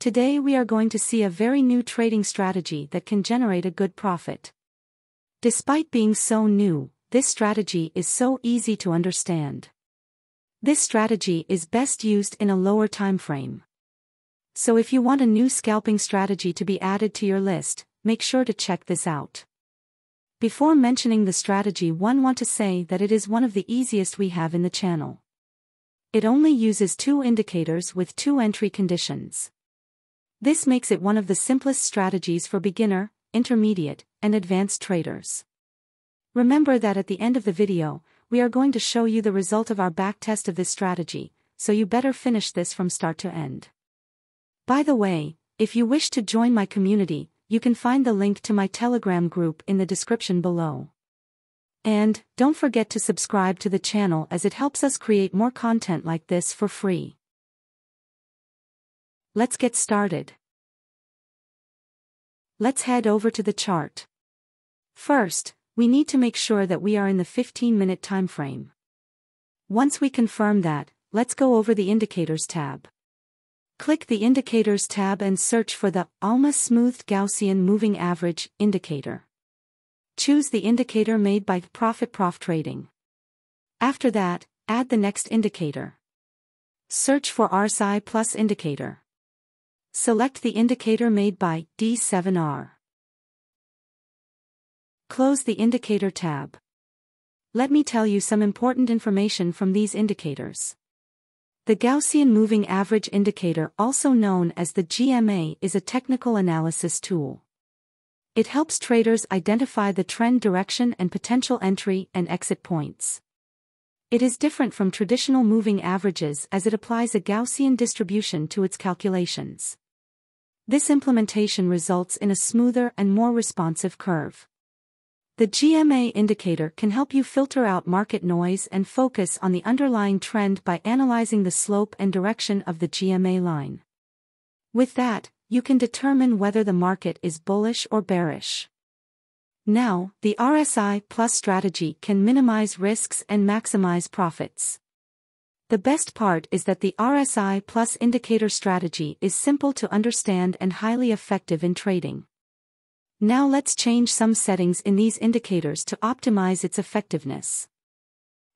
Today we are going to see a very new trading strategy that can generate a good profit. Despite being so new, this strategy is so easy to understand. This strategy is best used in a lower time frame. So if you want a new scalping strategy to be added to your list, make sure to check this out. Before mentioning the strategy, one want to say that it is one of the easiest we have in the channel. It only uses two indicators with two entry conditions. This makes it one of the simplest strategies for beginner, intermediate, and advanced traders. Remember that at the end of the video, we are going to show you the result of our backtest of this strategy, so you better finish this from start to end. By the way, if you wish to join my community, you can find the link to my Telegram group in the description below. And don't forget to subscribe to the channel as it helps us create more content like this for free. Let's get started. Let's head over to the chart. First, we need to make sure that we are in the 15-minute time frame. Once we confirm that, let's go over the Indicators tab. Click the Indicators tab and search for the ALMA Smoothed Gaussian Moving Average Indicator. Choose the indicator made by ProfitProf Trading. After that, add the next indicator. Search for RSI Plus Indicator. Select the indicator made by D7R. Close the Indicator tab. Let me tell you some important information from these indicators. The Gaussian Moving Average Indicator, also known as the GMA, is a technical analysis tool. It helps traders identify the trend direction and potential entry and exit points. It is different from traditional moving averages as it applies a Gaussian distribution to its calculations. This implementation results in a smoother and more responsive curve. The GMA indicator can help you filter out market noise and focus on the underlying trend by analyzing the slope and direction of the GMA line. With that, you can determine whether the market is bullish or bearish. Now, the RSI Plus strategy can minimize risks and maximize profits. The best part is that the RSI Plus indicator strategy is simple to understand and highly effective in trading. Now let's change some settings in these indicators to optimize its effectiveness.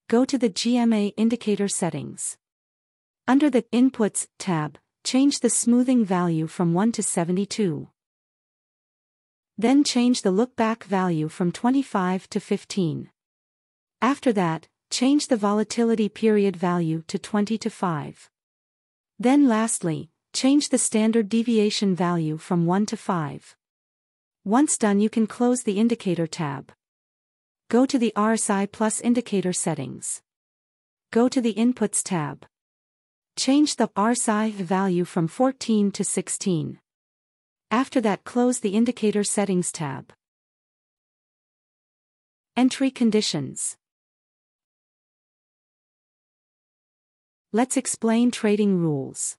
Go to the GMA indicator settings. Under the Inputs tab, change the smoothing value from 1 to 72. Then change the look-back value from 25 to 15. After that, change the volatility period value to 20 to 5. Then lastly, change the standard deviation value from 1 to 5. Once done, you can close the Indicator tab. Go to the RSI Plus Indicator settings. Go to the Inputs tab. Change the RSI value from 14 to 16. After that, close the Indicator settings tab. Entry conditions. Let's explain trading rules.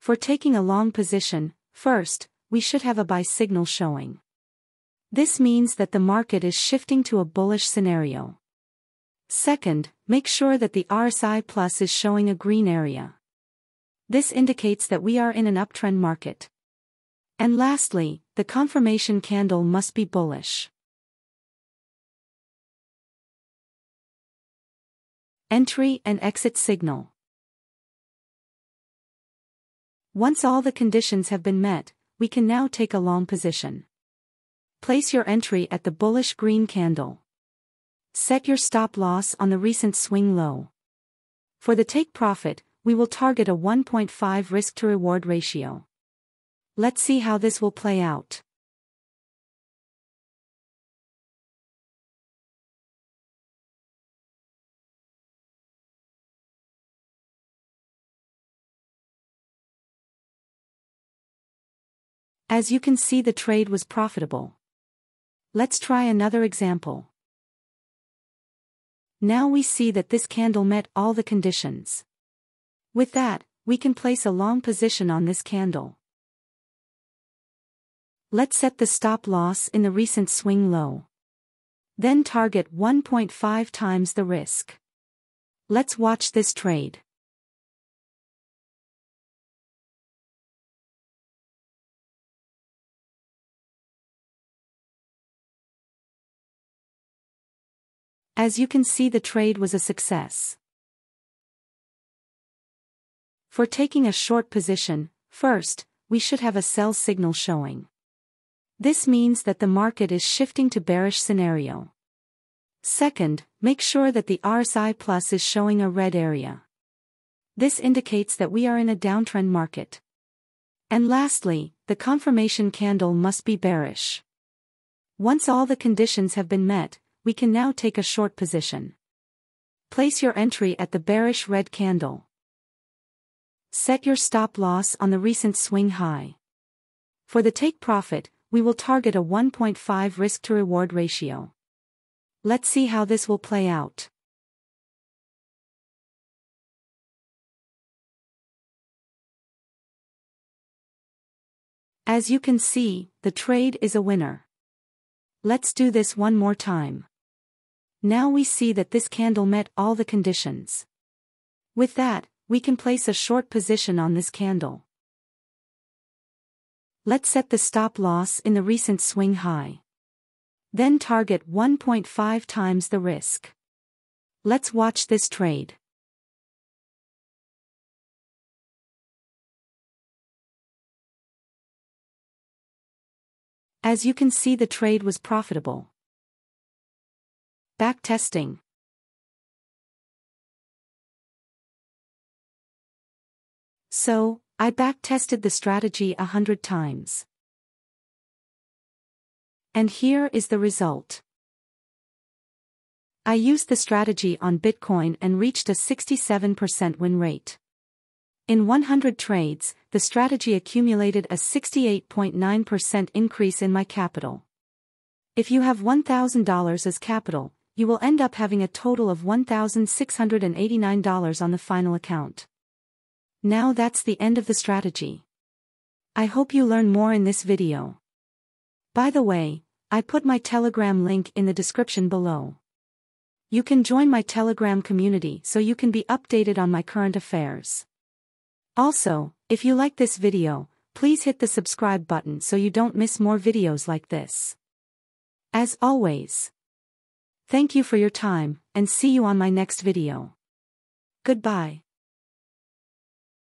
For taking a long position, first, we should have a buy signal showing. This means that the market is shifting to a bullish scenario. Second, make sure that the RSI Plus is showing a green area. This indicates that we are in an uptrend market. And lastly, the confirmation candle must be bullish. Entry and exit signal. Once all the conditions have been met, we can now take a long position. Place your entry at the bullish green candle. Set your stop loss on the recent swing low. For the take profit, we will target a 1.5 risk to reward ratio. Let's see how this will play out. As you can see, the trade was profitable. Let's try another example. Now we see that this candle met all the conditions. With that, we can place a long position on this candle. Let's set the stop loss in the recent swing low. Then target 1.5 times the risk. Let's watch this trade. As you can see, the trade was a success. For taking a short position, first, we should have a sell signal showing. This means that the market is shifting to bearish scenario. Second, make sure that the RSI Plus is showing a red area. This indicates that we are in a downtrend market. And lastly, the confirmation candle must be bearish. Once all the conditions have been met, we can now take a short position. Place your entry at the bearish red candle. Set your stop loss on the recent swing high. For the take profit, we will target a 1.5 risk to reward ratio. Let's see how this will play out. As you can see, the trade is a winner. Let's do this one more time. Now we see that this candle met all the conditions. With that, we can place a short position on this candle. Let's set the stop loss in the recent swing high. Then target 1.5 times the risk. Let's watch this trade. As you can see, the trade was profitable. Back testing. So, I backtested the strategy 100 times. And here is the result. I used the strategy on Bitcoin and reached a 67% win rate. In 100 trades, the strategy accumulated a 68.9% increase in my capital. If you have $1,000 as capital, you will end up having a total of $1,689 on the final account. Now that's the end of the strategy. I hope you learn more in this video. By the way, I put my Telegram link in the description below. You can join my Telegram community so you can be updated on my current affairs. Also, if you like this video, please hit the subscribe button so you don't miss more videos like this. As always, thank you for your time, and see you on my next video. Goodbye.